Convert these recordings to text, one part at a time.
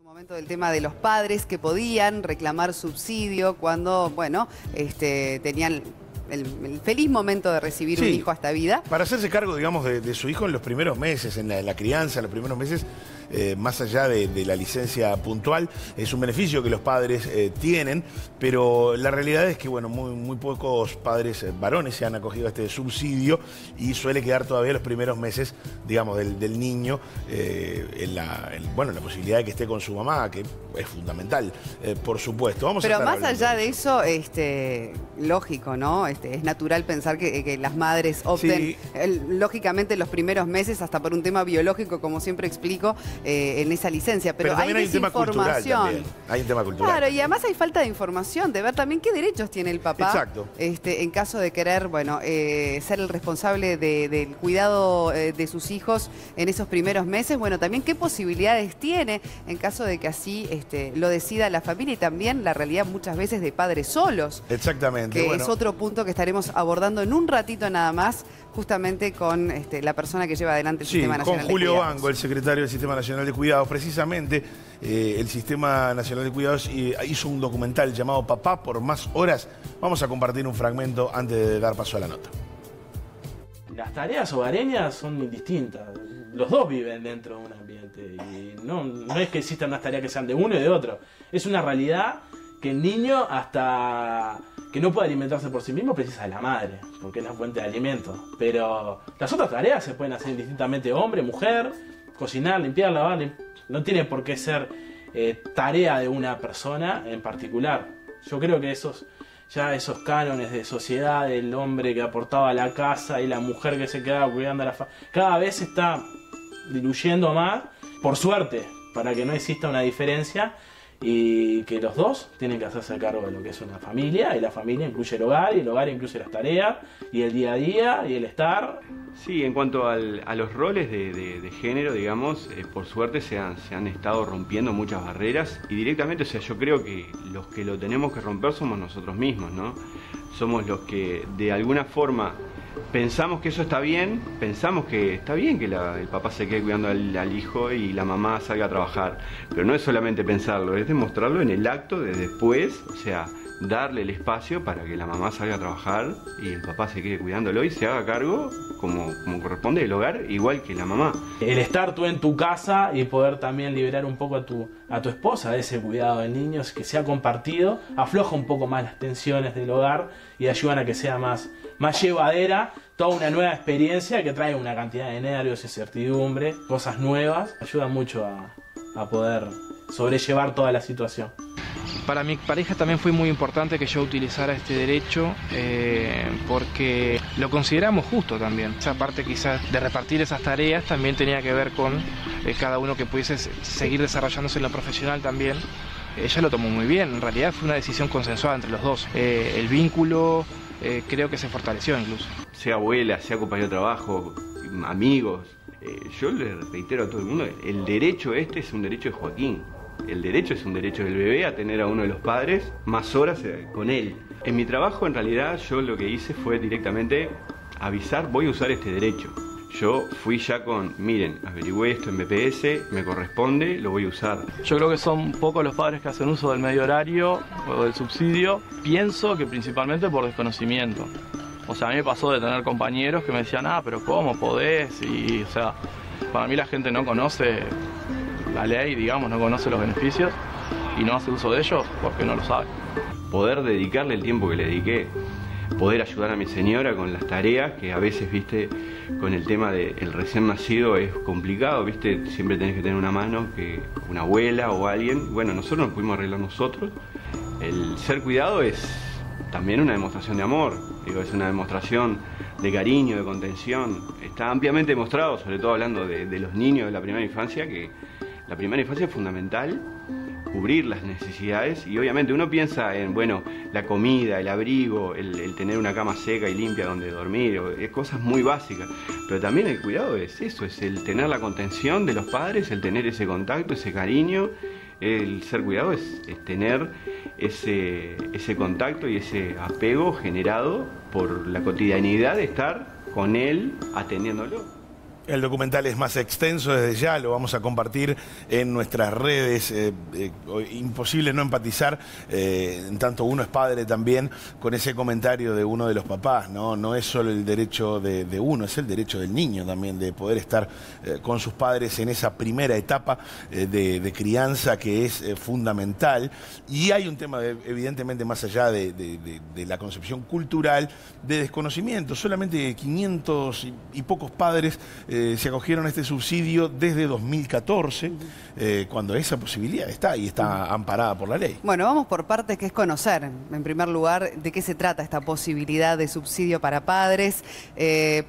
su momento del tema de los padres que podían reclamar subsidio cuando, bueno, tenían el feliz momento de recibir un hijo hasta vida. Para hacerse cargo, digamos, de su hijo en los primeros meses, en la crianza, en los primeros meses, más allá de la licencia puntual, es un beneficio que los padres tienen, pero la realidad es que, bueno, muy pocos padres varones se han acogido a este subsidio y suele quedar todavía los primeros meses, digamos, del niño en la posibilidad de que esté con su mamá, que es fundamental, por supuesto. Pero más allá de eso, lógico, ¿no? Es natural pensar que las madres opten, lógicamente, los primeros meses, hasta por un tema biológico, como siempre explico, en esa licencia, pero hay desinformación. Hay un tema cultural. Claro, y además hay falta de información, de ver también qué derechos tiene el papá. Exacto. En caso de querer, bueno, ser el responsable del cuidado de sus hijos en esos primeros meses, bueno, también qué posibilidades tiene en caso de que así lo decida la familia, y también la realidad muchas veces de padres solos. Exactamente. Que bueno, es otro punto que estaremos abordando en un ratito nada más, justamente con la persona que lleva adelante el Sistema Nacional de Cuidados. Julio Bango, el secretario del Sistema Nacional de Cuidados. Precisamente, el Sistema Nacional de Cuidados hizo un documental llamado Papá por más horas. Vamos a compartir un fragmento antes de dar paso a la nota. Las tareas hogareñas son muy distintas. Los dos viven dentro de un ambiente. Y no es que existan unas tareas que sean de uno y de otro. Es una realidad que el niño, hasta que no puede alimentarse por sí mismo, precisa de la madre, porque es una fuente de alimento. Pero las otras tareas se pueden hacer indistintamente hombre, mujer, cocinar, limpiar, lavar. No tiene por qué ser tarea de una persona en particular. Yo creo que esos cánones de sociedad, del hombre que aportaba a la casa y la mujer que se quedaba cuidando a la familia, cada vez se está diluyendo más, por suerte, para que no exista una diferencia, y que los dos tienen que hacerse cargo de lo que es una familia, y la familia incluye el hogar, y el hogar incluye las tareas, y el día a día, y el estar. Sí, en cuanto a los roles de género, digamos, por suerte se han estado rompiendo muchas barreras, y directamente, o sea, yo creo que los que lo tenemos que romper somos nosotros mismos, ¿no? Somos los que, de alguna forma, pensamos que eso está bien, pensamos que está bien que el papá se quede cuidando al hijo y la mamá salga a trabajar, pero no es solamente pensarlo, es demostrarlo en el acto de después, o sea, darle el espacio para que la mamá salga a trabajar y el papá se quede cuidándolo y se haga cargo como corresponde del hogar, igual que la mamá. El estar tú en tu casa y poder también liberar un poco a tu esposa de ese cuidado de niños que se ha compartido, afloja un poco más las tensiones del hogar y ayudan a que sea más llevadera toda una nueva experiencia que trae una cantidad de nervios, incertidumbre, cosas nuevas. Ayuda mucho a poder sobrellevar toda la situación. Para mi pareja también fue muy importante que yo utilizara este derecho porque lo consideramos justo también. Esa parte quizás de repartir esas tareas también tenía que ver con cada uno que pudiese seguir desarrollándose en lo profesional también. Ella lo tomó muy bien, en realidad fue una decisión consensuada entre los dos. El vínculo creo que se fortaleció incluso. Sea abuela, sea compañero de trabajo, amigos. Yo le reitero a todo el mundo, el derecho este es un derecho de Joaquín. El derecho es un derecho del bebé a tener a uno de los padres más horas con él. En mi trabajo, en realidad, yo lo que hice fue directamente avisar, voy a usar este derecho. Yo fui ya con, miren, averigüé esto en BPS, me corresponde, lo voy a usar. Yo creo que son pocos los padres que hacen uso del medio horario o del subsidio. Pienso que principalmente por desconocimiento. O sea, a mí me pasó de tener compañeros que me decían, ah, pero ¿cómo podés? Y, o sea, para mí la gente no conoce la ley, digamos, no conoce los beneficios y no hace uso de ellos porque no lo sabe. Poder dedicarle el tiempo que le dediqué, poder ayudar a mi señora con las tareas, que a veces, viste, con el tema del recién nacido es complicado, viste, siempre tenés que tener una mano, que una abuela o alguien. Bueno, nosotros nos pudimos arreglar nosotros. El ser cuidado es también una demostración de amor, digo, es una demostración de cariño, de contención. Está ampliamente demostrado, sobre todo hablando de los niños de la primera infancia, que la primera infancia es fundamental, cubrir las necesidades, y obviamente uno piensa en, bueno, la comida, el abrigo, el tener una cama seca y limpia donde dormir, es cosas muy básicas, pero también el cuidado es eso, es el tener la contención de los padres, el tener ese contacto, ese cariño. El ser cuidado es tener ese contacto y ese apego generado por la cotidianidad de estar con él atendiéndolo. El documental es más extenso desde ya, lo vamos a compartir en nuestras redes. Imposible no empatizar, en tanto uno es padre también, con ese comentario de uno de los papás, ¿no? No es solo el derecho de uno, es el derecho del niño también de poder estar con sus padres en esa primera etapa de crianza que es fundamental. Y hay un tema, evidentemente, más allá de la concepción cultural, de desconocimiento. Solamente 500 y pocos padres se acogieron a este subsidio desde 2014, cuando esa posibilidad está y está amparada por la ley. Bueno, vamos por partes, que es conocer, en primer lugar, de qué se trata esta posibilidad de subsidio para padres,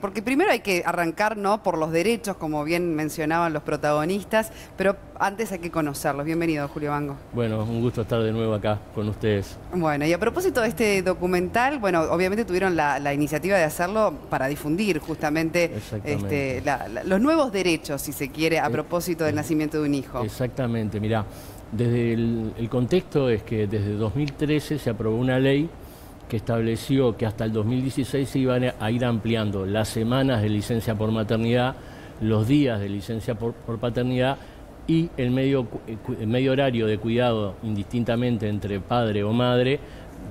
porque primero hay que arrancar, ¿no?, por los derechos, como bien mencionaban los protagonistas, pero antes hay que conocerlos. Bienvenido, Julio Bango. Bueno, un gusto estar de nuevo acá con ustedes. Bueno, y a propósito de este documental, bueno, obviamente tuvieron la iniciativa de hacerlo para difundir justamente los nuevos derechos, si se quiere, a propósito del nacimiento de un hijo. Exactamente, mirá, desde el contexto es que desde 2013 se aprobó una ley que estableció que hasta el 2016 se iban a ir ampliando las semanas de licencia por maternidad, los días de licencia por paternidad y el medio horario de cuidado indistintamente entre padre o madre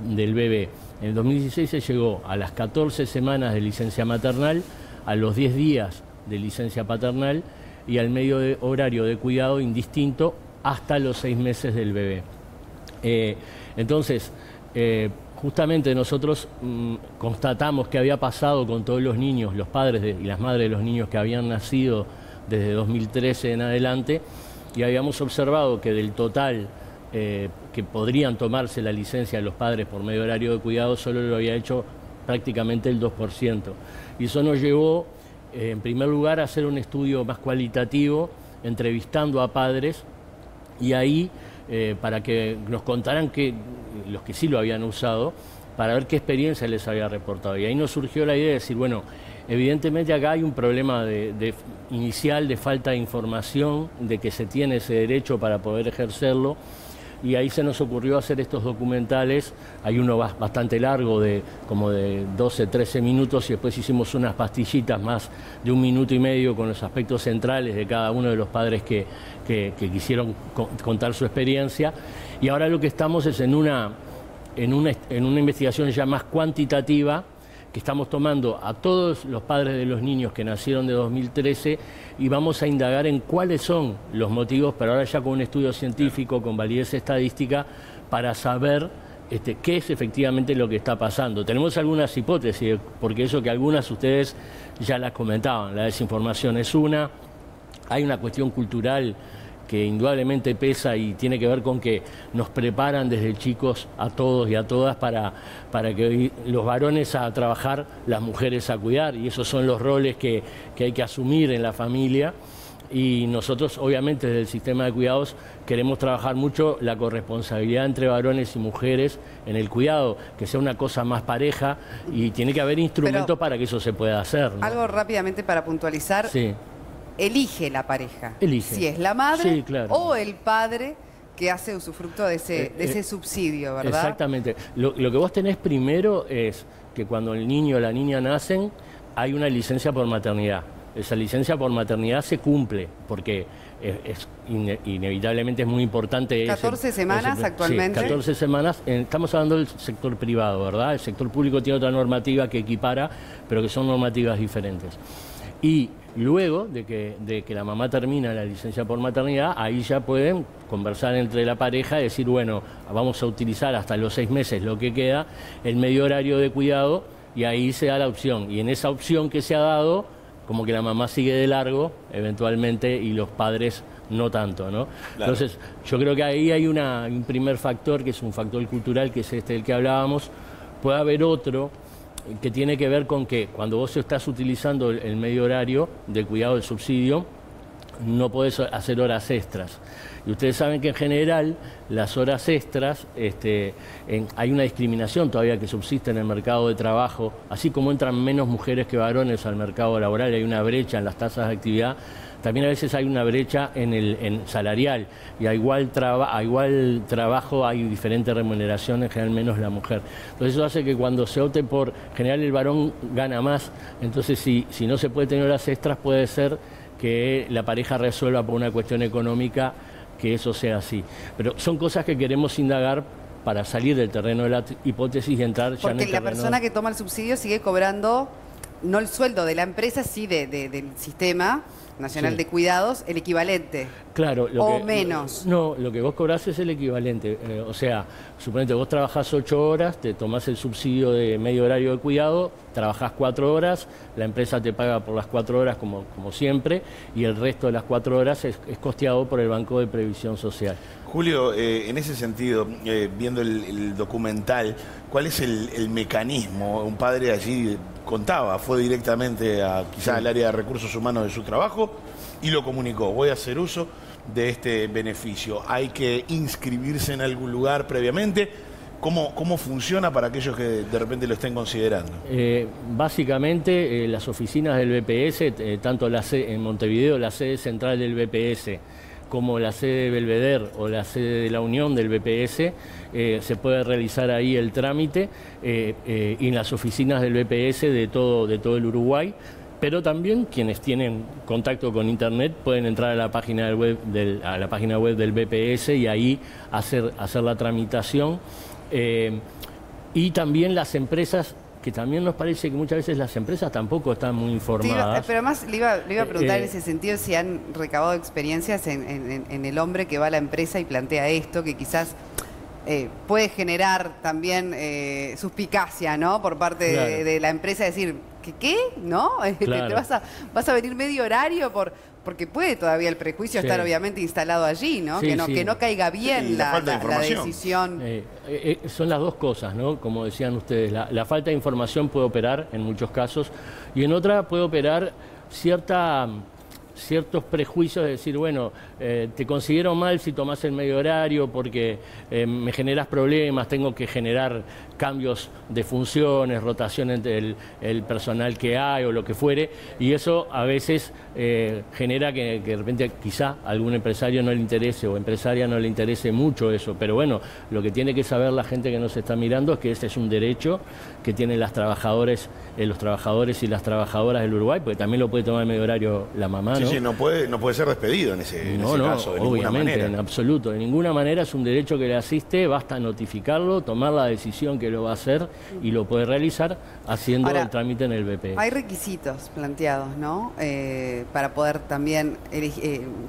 del bebé. En el 2016 se llegó a las 14 semanas de licencia maternal, a los 10 días de licencia paternal y al horario de cuidado indistinto hasta los 6 meses del bebé. Justamente nosotros constatamos que había pasado con todos los niños, los padres y las madres de los niños que habían nacido desde 2013 en adelante, y habíamos observado que del total que podrían tomarse la licencia de los padres por medio horario de cuidado, solo lo había hecho prácticamente el 2%. Y eso nos llevó, en primer lugar, a hacer un estudio más cualitativo, entrevistando a padres, y ahí, para que nos contaran los que sí lo habían usado, para ver qué experiencia les había reportado. Y ahí nos surgió la idea de decir, bueno, evidentemente acá hay un problema inicial de falta de información, de que se tiene ese derecho para poder ejercerlo, y ahí se nos ocurrió hacer estos documentales. Hay uno bastante largo, como de 12, 13 minutos, y después hicimos unas pastillitas más de 1 minuto y medio con los aspectos centrales de cada uno de los padres que quisieron contar su experiencia. Y ahora lo que estamos es en una investigación ya más cuantitativa, que estamos tomando a todos los padres de los niños que nacieron de 2013 y vamos a indagar en cuáles son los motivos, pero ahora ya con un estudio científico, con validez estadística, para saber qué es efectivamente lo que está pasando. Tenemos algunas hipótesis, porque eso que algunas ustedes ya las comentaban, la desinformación es una, hay una cuestión cultural que indudablemente pesa y tiene que ver con que nos preparan desde chicos a todos y a todas para que los varones a trabajar, las mujeres a cuidar, y esos son los roles que hay que asumir en la familia. Y nosotros, obviamente, desde el sistema de cuidados queremos trabajar mucho la corresponsabilidad entre varones y mujeres en el cuidado, que sea una cosa más pareja, y tiene que haber instrumentos para que eso se pueda hacer, ¿no? Algo rápidamente para puntualizar. Sí. Elige la pareja, si es la madre, sí, claro, o el padre que hace usufructo de ese subsidio, ¿verdad? Exactamente. Lo que vos tenés primero es que cuando el niño o la niña nacen, hay una licencia por maternidad. Esa licencia por maternidad se cumple, porque inevitablemente es muy importante. 14 semanas actualmente. Sí, 14 semanas. Estamos hablando del sector privado, ¿verdad? El sector público tiene otra normativa que equipara, pero que son normativas diferentes. Y luego de que la mamá termina la licencia por maternidad, ahí ya pueden conversar entre la pareja y decir, bueno, vamos a utilizar hasta los 6 meses lo que queda, el medio horario de cuidado, y ahí se da la opción. Y en esa opción que se ha dado, como que la mamá sigue de largo, eventualmente, y los padres no tanto, ¿no? Claro. Entonces, yo creo que ahí hay un primer factor, que es un factor cultural, que es del que hablábamos. Puede haber otro, que tiene que ver con que cuando vos estás utilizando el medio horario de cuidado del subsidio, no podés hacer horas extras. Y ustedes saben que en general las horas extras, hay una discriminación todavía que subsiste en el mercado de trabajo, así como entran menos mujeres que varones al mercado laboral, hay una brecha en las tasas de actividad. También a veces hay una brecha en el salarial, y a igual trabajo hay diferente remuneración, en general menos la mujer. Entonces eso hace que cuando se opte por general el varón gana más, entonces si no se puede tener horas extras, puede ser que la pareja resuelva por una cuestión económica que eso sea así. Pero son cosas que queremos indagar para salir del terreno de la hipótesis y entrar ya en el terreno. Porque la persona que toma el subsidio sigue cobrando, no el sueldo de la empresa, sí del Sistema Nacional de Cuidados, el equivalente. Claro. Menos. No, lo que vos cobrás es el equivalente. O sea, suponete, vos trabajás 8 horas, te tomás el subsidio de medio horario de cuidado, trabajás 4 horas, la empresa te paga por las 4 horas como siempre, y el resto de las 4 horas es costeado por el Banco de Previsión Social. Julio, en ese sentido, viendo el documental, ¿cuál es el mecanismo? Un padre allí contaba, fue directamente quizás al área de recursos humanos de su trabajo y lo comunicó: voy a hacer uso de este beneficio. ¿Hay que inscribirse en algún lugar previamente? ¿Cómo funciona para aquellos que de repente lo estén considerando? Básicamente, las oficinas del BPS, tanto en Montevideo, la sede central del BPS, como la sede de Belvedere o la sede de la Unión del BPS, se puede realizar ahí el trámite y en las oficinas del BPS de todo el Uruguay. Pero también quienes tienen contacto con internet pueden entrar a la página web del BPS y ahí hacer la tramitación. Y también las empresas, que también nos parece que muchas veces las empresas tampoco están muy informadas. Sí, pero además le iba a preguntar en ese sentido si han recabado experiencias en el hombre que va a la empresa y plantea esto, que quizás puede generar también suspicacia, ¿no?, por parte de la empresa, decir, ¿qué? ¿No? Claro. ¿Te vas a venir medio horario porque puede todavía el prejuicio estar obviamente instalado allí, ¿no? Sí, que no caiga bien la decisión. Son las dos cosas, ¿no? Como decían ustedes, la falta de información puede operar en muchos casos, y en otra puede operar ciertos prejuicios, de decir, bueno, te considero mal si tomás el medio horario porque me generás problemas, tengo que generar cambios de funciones, rotación entre el personal que hay o lo que fuere, y eso a veces genera que de repente quizá a algún empresario no le interese o empresaria no le interese mucho eso, pero bueno, lo que tiene que saber la gente que nos está mirando es que este es un derecho que tienen los trabajadores y las trabajadoras del Uruguay, porque también lo puede tomar el medio horario la mamá, ¿no? Sí, no puede ser despedido en ese caso, de ninguna manera. En absoluto, de ninguna manera, es un derecho que le asiste, basta notificarlo, tomar la decisión que lo va a hacer y lo puede realizar haciendo el trámite en el BPS. Hay requisitos planteados, ¿no?, para poder también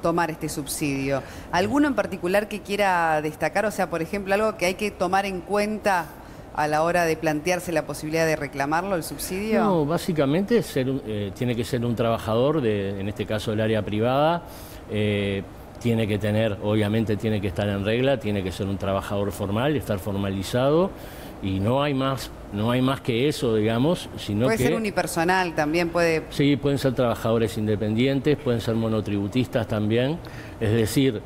tomar este subsidio. ¿Alguno en particular que quiera destacar? O sea, por ejemplo, algo que hay que tomar en cuenta a la hora de plantearse la posibilidad de reclamarlo, el subsidio. No, básicamente tiene que ser un trabajador, en este caso del área privada, tiene que tener, obviamente tiene que estar en regla, tiene que ser un trabajador formal, estar formalizado, y no hay más que eso, digamos, sino puede ser unipersonal también, puede. Sí, pueden ser trabajadores independientes, pueden ser monotributistas también, es decir,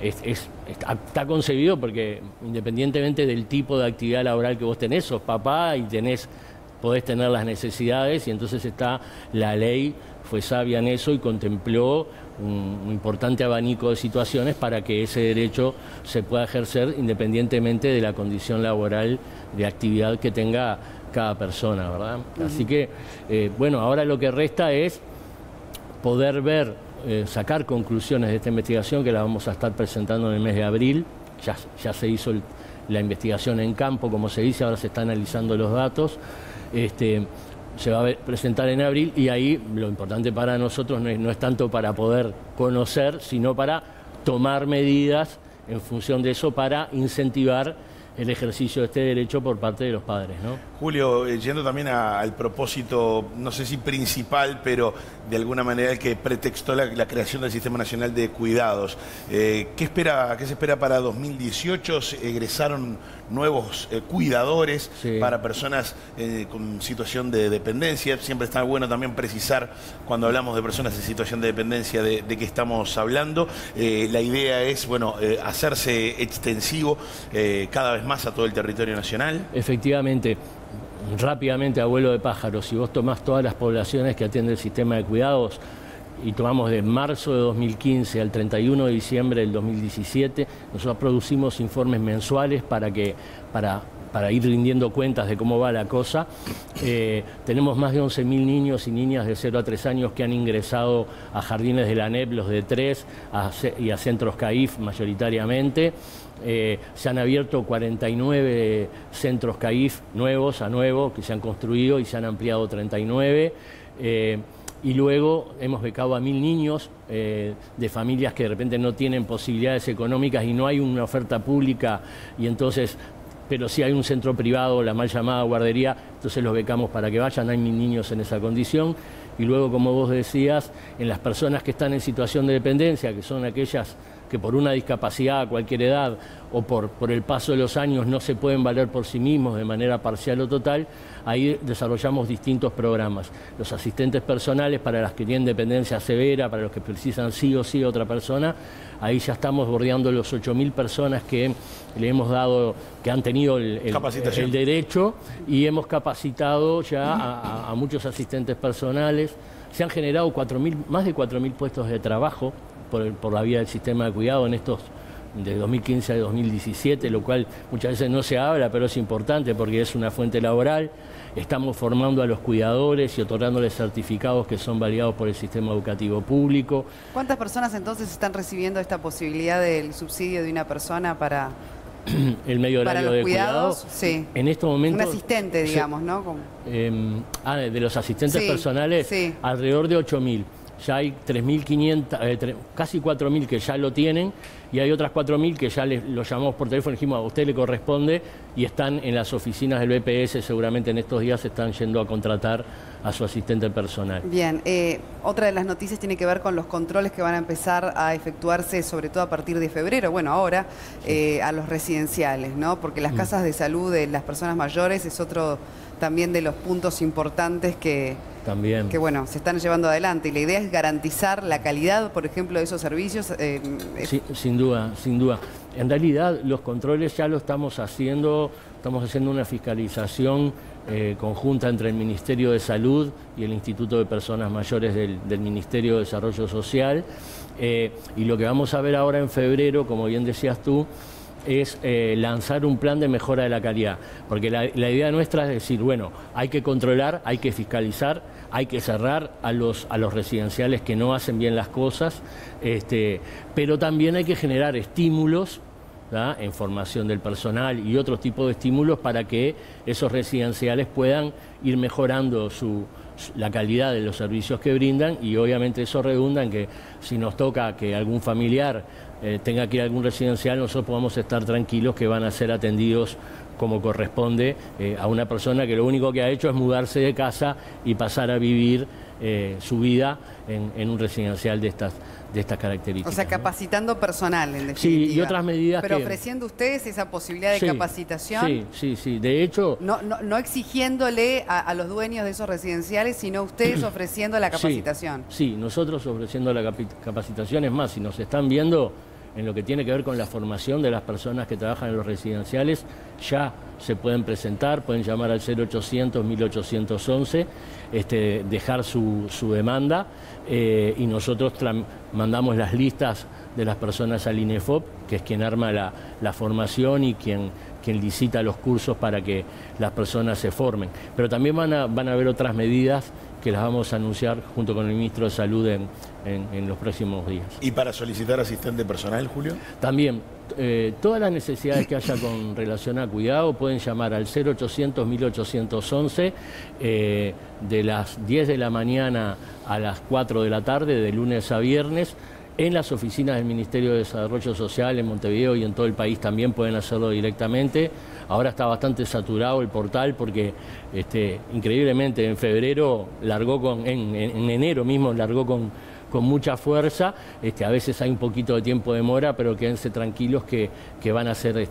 está concebido porque independientemente del tipo de actividad laboral que vos tenés, sos papá y podés tener las necesidades, y entonces la ley fue sabia en eso y contempló un importante abanico de situaciones para que ese derecho se pueda ejercer independientemente de la condición laboral de actividad que tenga cada persona, ¿verdad? Uh-huh. Así que, bueno, ahora lo que resta es poder ver, sacar conclusiones de esta investigación, que la vamos a estar presentando en el mes de abril. Ya se hizo la investigación en campo, como se dice, ahora se están analizando los datos. Se va a presentar en abril, y ahí lo importante para nosotros no es tanto para poder conocer, sino para tomar medidas en función de eso para incentivar el ejercicio de este derecho por parte de los padres, ¿no? Julio, yendo también al propósito, no sé si principal, pero de alguna manera el que pretextó la creación del Sistema Nacional de Cuidados, ¿qué se espera para 2018? ¿Egresaron nuevos cuidadores para personas con situación de dependencia? Siempre está bueno también precisar, cuando hablamos de personas en situación de dependencia, de qué estamos hablando. La idea es, bueno, hacerse extensivo cada vez más a todo el territorio nacional. Efectivamente, rápidamente, a vuelo de pájaro, si vos tomás todas las poblaciones que atiende el sistema de cuidados y tomamos de marzo de 2015 al 31 de diciembre del 2017, nosotros producimos informes mensuales para ir rindiendo cuentas de cómo va la cosa. Tenemos más de 11.000 niños y niñas de 0 a 3 años que han ingresado a jardines de la ANEP, los de 3, y a centros CAIF mayoritariamente. Se han abierto 49 centros CAIF nuevos, que se han construido, y se han ampliado 39. Y luego hemos becado a 1.000 niños de familias que de repente no tienen posibilidades económicas y no hay una oferta pública, y entonces... pero si hay un centro privado, la mal llamada guardería, entonces los becamos para que vayan, hay 1.000 niños en esa condición. Y luego, como vos decías, en las personas que están en situación de dependencia, que son aquellas que por una discapacidad a cualquier edad o por el paso de los años no se pueden valer por sí mismos de manera parcial o total, ahí desarrollamos distintos programas. Los asistentes personales para las que tienen dependencia severa, para los que precisan sí o sí otra persona, ahí ya estamos bordeando los 8.000 personas que le hemos dado, que han tenido el derecho, y hemos capacitado ya a muchos asistentes personales. Se han generado más de 4.000 puestos de trabajo por la vía del sistema de cuidado en estos de 2015 a 2017, lo cual muchas veces no se habla, pero es importante porque es una fuente laboral. Estamos formando a los cuidadores y otorgándoles certificados que son validados por el sistema educativo público. ¿Cuántas personas entonces están recibiendo esta posibilidad del subsidio de una persona para el medio horario de cuidados? Sí. En este momento... un asistente, digamos, sí, ¿no? Como... de los asistentes, sí, personales, sí, alrededor de 8.000. Ya hay 3.500, casi 4.000 que ya lo tienen, y hay otras 4.000 que ya lo llamamos por teléfono y dijimos a usted le corresponde, y están en las oficinas del BPS, seguramente en estos días están yendo a contratar a su asistente personal. Bien, otra de las noticias tiene que ver con los controles que van a empezar a efectuarse, sobre todo a partir de febrero, bueno, ahora, a los residenciales, ¿no? Porque las casas de salud de las personas mayores es otro también de los puntos importantes que... también. Que bueno, se están llevando adelante, y la idea es garantizar la calidad, por ejemplo, de esos servicios. Sí, sin duda, sin duda. En realidad los controles ya lo estamos haciendo una fiscalización conjunta entre el Ministerio de Salud y el Instituto de Personas Mayores del Ministerio de Desarrollo Social. Y lo que vamos a ver ahora en febrero, como bien decías tú, es lanzar un plan de mejora de la calidad, porque la idea nuestra es decir, bueno, hay que controlar, hay que fiscalizar, hay que cerrar a los residenciales que no hacen bien las cosas, pero también hay que generar estímulos, ¿verdad?, en formación del personal y otro tipo de estímulos para que esos residenciales puedan ir mejorando la calidad de los servicios que brindan, y obviamente eso redunda en que si nos toca que algún familiar tenga que ir a algún residencial, nosotros podamos estar tranquilos que van a ser atendidos como corresponde a una persona que lo único que ha hecho es mudarse de casa y pasar a vivir su vida en un residencial de estas características. O sea, capacitando, ¿no?, personal, en definitiva. Sí, y otras medidas. Pero ofreciendo ustedes esa posibilidad de, sí, capacitación. Sí, sí, sí. De hecho... No exigiéndole a los dueños de esos residenciales, sino ustedes ofreciendo la capacitación. Sí, sí, nosotros ofreciendo la capacitación. Es más, si nos están viendo en lo que tiene que ver con la formación de las personas que trabajan en los residenciales, ya se pueden presentar, pueden llamar al 0800-1811, dejar su demanda, y nosotros mandamos las listas de las personas al INEFOP, que es quien arma la formación y quien licita los cursos para que las personas se formen. Pero también van a haber otras medidas que las vamos a anunciar junto con el Ministro de Salud en los próximos días. ¿Y para solicitar asistente personal, Julio? También, todas las necesidades que haya con relación a cuidado pueden llamar al 0800-1811 de las 10 de la mañana a las 4 de la tarde, de lunes a viernes, en las oficinas del Ministerio de Desarrollo Social en Montevideo y en todo el país. También pueden hacerlo directamente. Ahora está bastante saturado el portal porque increíblemente en febrero largó en enero mismo largó con mucha fuerza. A veces hay un poquito de tiempo de demora, pero quédense tranquilos que van a ser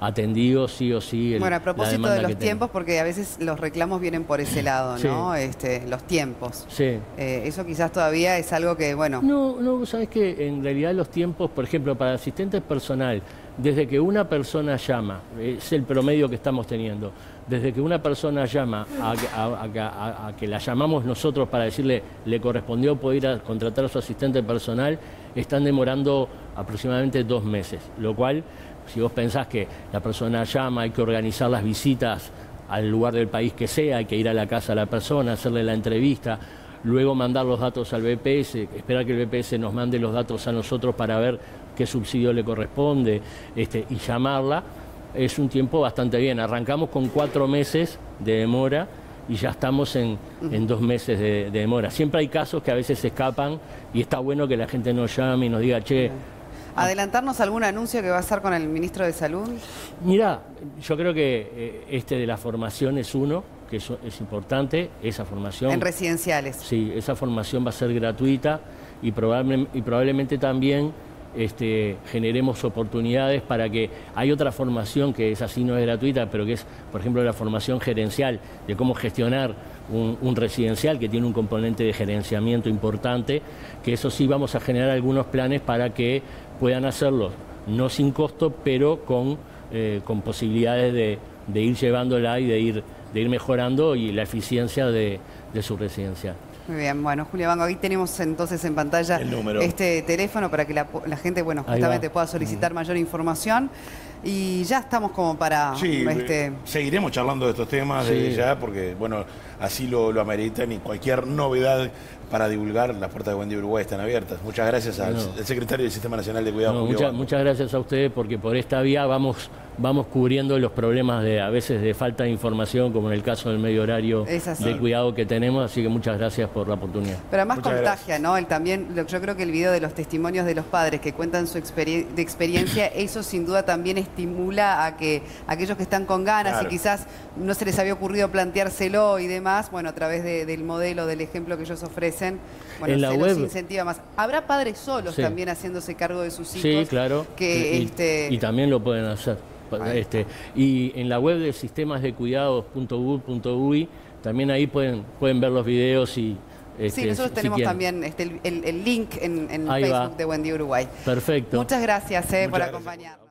atendidos sí o sí. Bueno, a propósito de los tiempos, porque a veces los reclamos vienen por ese lado, ¿no? Sí. Los tiempos. Sí. Eso quizás todavía es algo que, bueno... No, sabes que en realidad los tiempos, por ejemplo, para asistentes personal, desde que una persona llama, es el promedio que estamos teniendo, desde que una persona llama a que la llamamos nosotros para decirle le correspondió poder ir a contratar a su asistente personal, están demorando aproximadamente 2 meses, lo cual, si vos pensás que la persona llama, hay que organizar las visitas al lugar del país que sea, hay que ir a la casa de la persona, hacerle la entrevista, luego mandar los datos al BPS, esperar que el BPS nos mande los datos a nosotros para ver qué subsidio le corresponde, y llamarla, es un tiempo bastante bien. Arrancamos con 4 meses de demora y ya estamos en 2 meses de demora. Siempre hay casos que a veces se escapan y está bueno que la gente nos llame y nos diga, che... ¿Adelantarnos algún anuncio que va a hacer con el Ministro de Salud? Mirá, yo creo que de la formación es uno, que eso es importante, esa formación... En residenciales. Sí, esa formación va a ser gratuita y probablemente también generemos oportunidades para que... Hay otra formación que es así, no es gratuita, pero que es, por ejemplo, la formación gerencial, de cómo gestionar un residencial, que tiene un componente de gerenciamiento importante, que eso sí vamos a generar algunos planes para que puedan hacerlo, no sin costo, pero con posibilidades de ir llevándola y de ir mejorando y la eficiencia de su residencia. Muy bien, bueno, Julio Bango, aquí tenemos entonces en pantalla este teléfono para que la gente, bueno, justamente pueda solicitar mayor información y ya estamos como para... Sí, seguiremos charlando de estos temas ya, porque, bueno, así lo ameritan y cualquier novedad para divulgar, las puertas de Buen Día Uruguay están abiertas. Muchas gracias al secretario del Sistema Nacional de Cuidados. Muchas gracias a ustedes, porque por esta vía vamos cubriendo los problemas a veces de falta de información, como en el caso del medio horario de cuidado que tenemos, así que muchas gracias por la oportunidad. Pero además muchas contagia, gracias. ¿No? También, yo creo que el video de los testimonios de los padres que cuentan su experiencia, eso sin duda también estimula a que aquellos que están con ganas y quizás no se les había ocurrido planteárselo y demás, bueno, a través del modelo, del ejemplo que ellos ofrecen, bueno, en la web los incentiva más. Habrá padres solos también haciéndose cargo de sus hijos. Sí, claro, que, y también lo pueden hacer. Y en la web de sistemasdecuidados.gov.uy también ahí pueden ver los videos y... sí, nosotros tenemos también el link en Facebook de Buen Día Uruguay. Perfecto. Muchas gracias por acompañarnos.